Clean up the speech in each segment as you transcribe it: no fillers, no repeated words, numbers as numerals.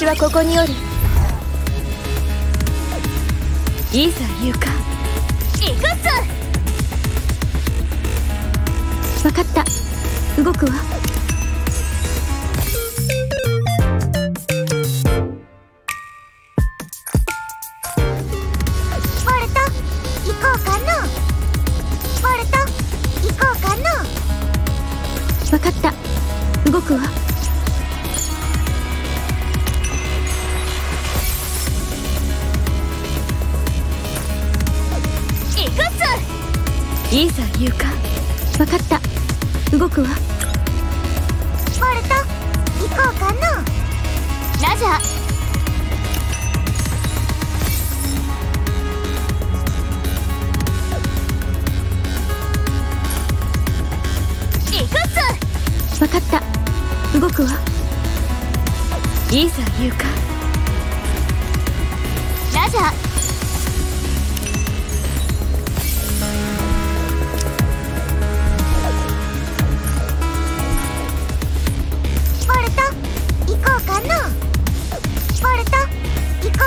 私はここにおる。いざ行くか。行くっす。分かった、動くわ。ボルト行こうかの。ボルト行こうかの。分かった、動くわ。いざ言うか。分かった、動くわ。ボルト行こうかの。ラジャー行く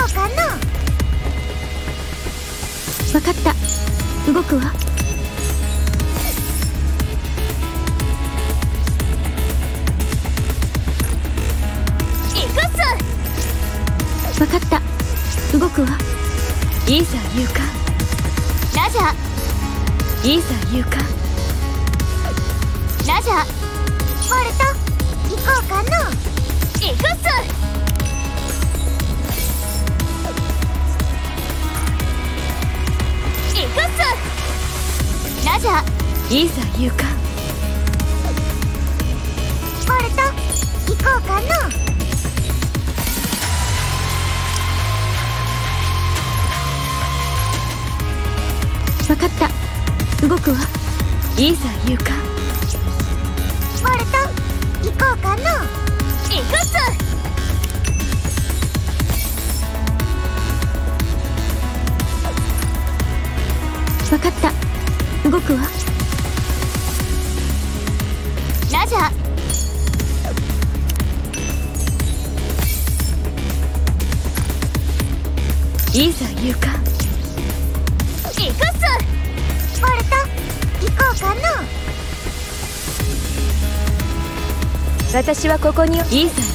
っす。分かった、動くわ。いざ言うか。ラジャー分かった、動くわ。行くっす。分かった、動くわ。いざ言うか。ラジャーいざ言うか。ラジャーボルト行こうかの。行くっす。ラジャーいざ言うか。ボルト行こうかの。分かった、動くわ。いざ言うか。ボルト行こうかの。行くっす。分かった、動くわ。ラジャーいざ言うか。行くっす。ボルト行こうかの。私はここに。いざ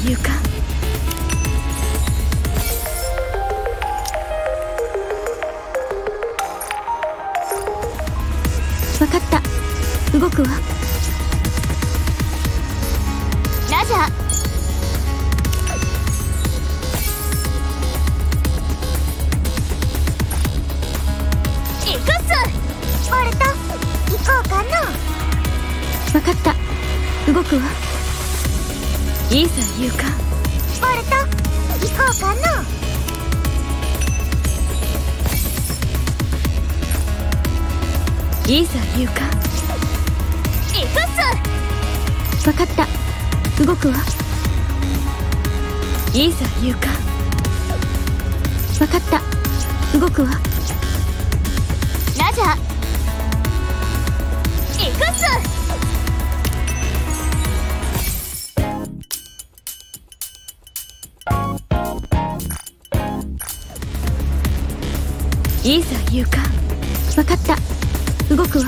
言うか。分かった、動くわ。ラジャー行くっす。ボルト行こうかの。分かった、動くわ。いざ言うか。ボルト行こうかの。いざ言うか。行くっす。分かった、動くわ。いざ言うか。分かった、動くわ。ラジャー行くっす。いざ言うか。分かった、動くわ。